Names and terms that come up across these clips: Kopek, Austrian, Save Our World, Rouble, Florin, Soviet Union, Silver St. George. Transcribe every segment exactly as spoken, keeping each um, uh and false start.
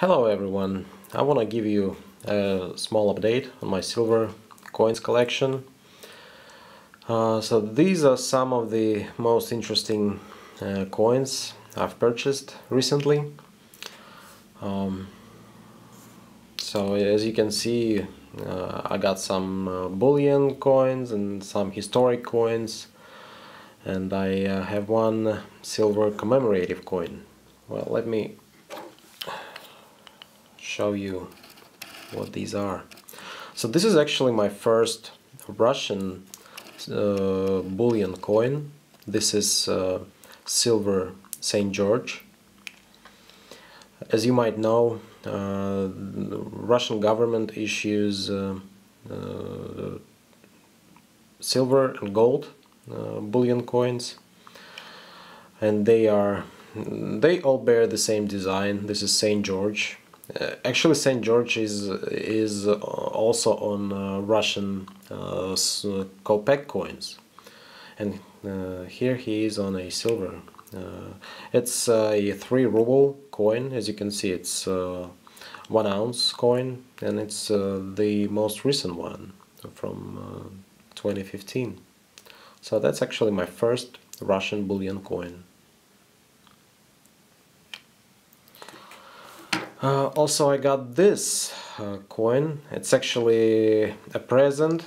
Hello everyone, I want to give you a small update on my silver coins collection. Uh, so these are some of the most interesting uh, coins I've purchased recently. Um, so as you can see, uh, I got some uh, bullion coins and some historic coins, and I uh, have one silver commemorative coin. Well, let me show you what these are. So this is actually my first Russian uh, bullion coin. This is uh, Silver Saint George. As you might know, uh, the Russian government issues uh, uh, silver and gold uh, bullion coins, and they are they all bear the same design. This is Saint George. Uh, actually, Saint George is is also on uh, Russian uh, Kopek coins, and uh, here he is on a silver. Uh, it's a three ruble coin. As you can see, it's a one ounce coin, and it's uh, the most recent one from uh, twenty fifteen. So that's actually my first Russian bullion coin. Uh, also, I got this uh, coin. It's actually a present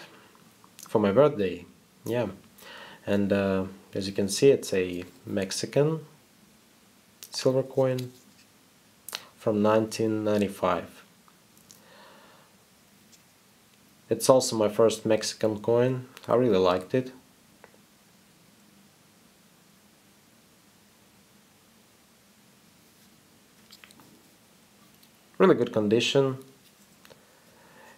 for my birthday. Yeah, and uh, as you can see, it's a Mexican silver coin from nineteen ninety-five. It's also my first Mexican coin. I really liked it. Really good condition.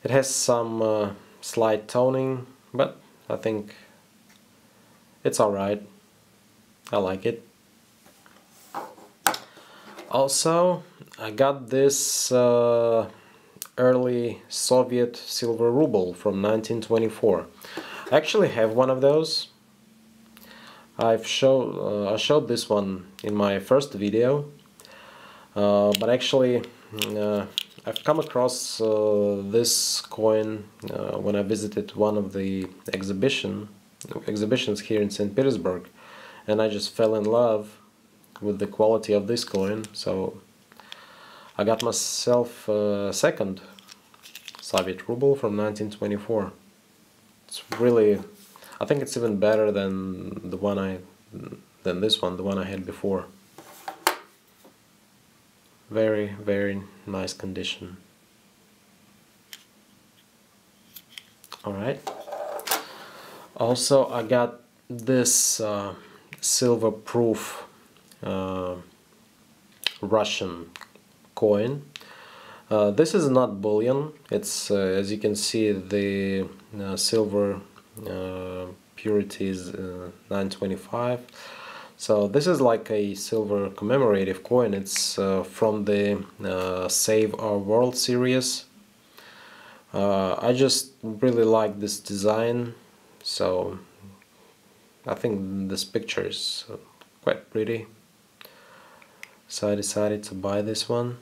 It has some uh, slight toning, but I think it's alright. I like it. Also, I got this uh, early Soviet silver ruble from nineteen twenty-four. I actually have one of those. I've show, uh, I showed this one in my first video, uh, but actually Uh, I've come across uh, this coin uh, when I visited one of the exhibition exhibitions here in Saint Petersburg, and I just fell in love with the quality of this coin, so I got myself a second Soviet ruble from nineteen twenty-four. It's really, I think it's even better than the one I than this one, the one I had before. Very, very nice condition. Alright. Also, I got this uh, silver proof uh, Russian coin. Uh, this is not bullion. It's, uh, as you can see, the uh, silver uh, purity is uh, nine twenty-five. So this is like a silver commemorative coin. It's uh, from the uh, Save Our World series. Uh, I just really like this design, so I think this picture is quite pretty. So I decided to buy this one.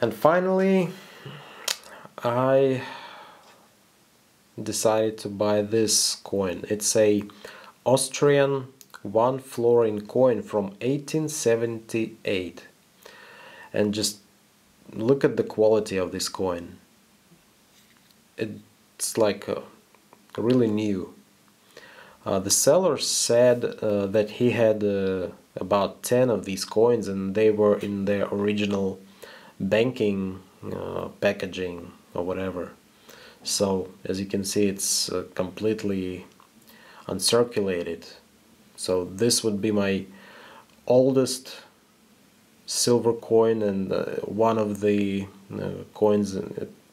And finally, I decided to buy this coin. It's a Austrian one florin coin from eighteen seventy-eight, and just look at the quality of this coin. It's like uh, really new. Uh, the seller said uh, that he had uh, about ten of these coins, and they were in their original banking uh, packaging or whatever. So, as you can see, it's uh, completely uncirculated. So this would be my oldest silver coin, and uh, one of the uh, coins, uh,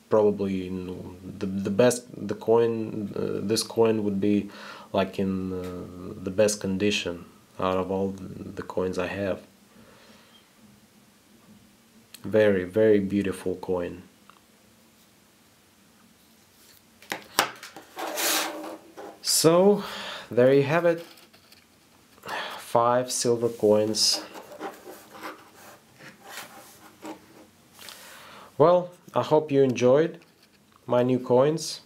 probably in the, the best, the coin, uh, this coin would be like in uh, the best condition out of all the coins I have. Very, very beautiful coin. So, there you have it. five silver coins. Well, I hope you enjoyed my new coins.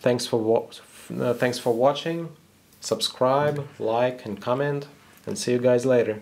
Thanks for wa uh, thanks for watching. Subscribe, like and comment, and see you guys later.